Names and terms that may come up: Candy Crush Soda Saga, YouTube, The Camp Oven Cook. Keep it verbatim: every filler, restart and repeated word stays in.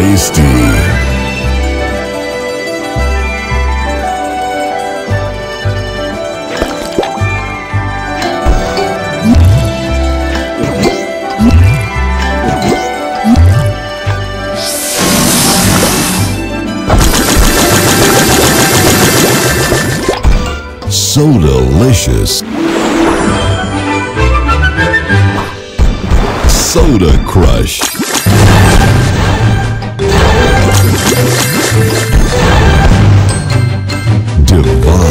tasty. So delicious. Soda Crush. Divine.